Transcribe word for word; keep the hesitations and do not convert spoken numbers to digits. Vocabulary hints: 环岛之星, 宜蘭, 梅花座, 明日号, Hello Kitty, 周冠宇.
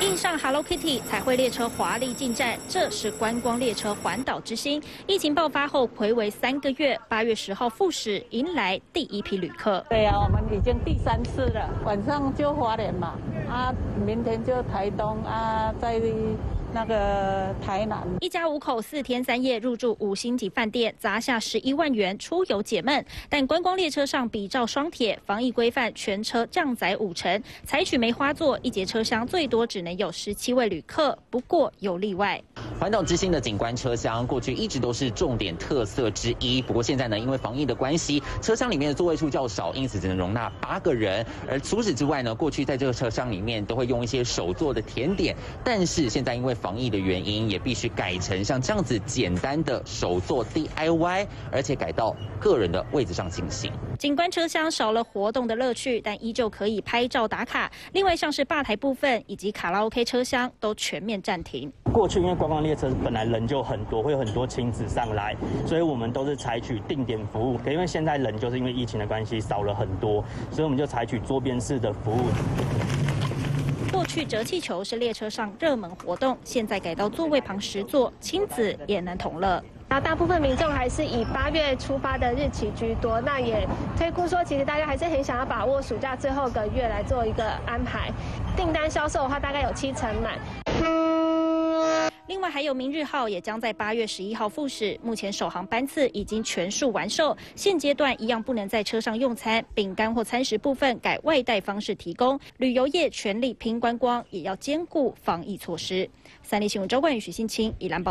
印上 Hello Kitty 彩绘列车华丽进站，这是观光列车环岛之星。疫情爆发后，睽违三个月，八月十号复始，迎来第一批旅客。对啊，我们已经第三次了。晚上就花莲嘛，啊，明天就台东啊，在。 那个台南一家五口四天三夜入住五星级饭店，砸下十一万元出游解闷。但观光列车上比照双铁防疫规范，全车降载五成，采取梅花座，一节车厢最多只能有十七位旅客。不过有例外，环岛之星的景观车厢过去一直都是重点特色之一。不过现在呢，因为防疫的关系，车厢里面的座位数较少，因此只能容纳八个人。而除此之外呢，过去在这个车厢里面都会用一些手做的甜点，但是现在因为 防疫的原因，也必须改成像这样子简单的手做 D I Y， 而且改到个人的位置上进行。景观车厢少了活动的乐趣，但依旧可以拍照打卡。另外，像是吧台部分以及卡拉 OK 车厢都全面暂停。过去因为观光列车本来人就很多，会有很多亲子上来，所以我们都是采取定点服务。可因为现在人就是因为疫情的关系少了很多，所以我们就采取桌边式的服务。 过去折气球是列车上热门活动，现在改到座位旁实座，亲子也能同乐。那大部分民众还是以八月出发的日期居多，那也推估说，其实大家还是很想要把握暑假最后个月来做一个安排。订单销售的话，大概有七成满。 另外还有明日号也将在八月十一号复始，目前首航班次已经全数完售，现阶段一样不能在车上用餐，饼干或餐食部分改外带方式提供。旅游业全力拼观光，也要兼顾防疫措施。三立新闻周冠宇、许信清、宜兰报道。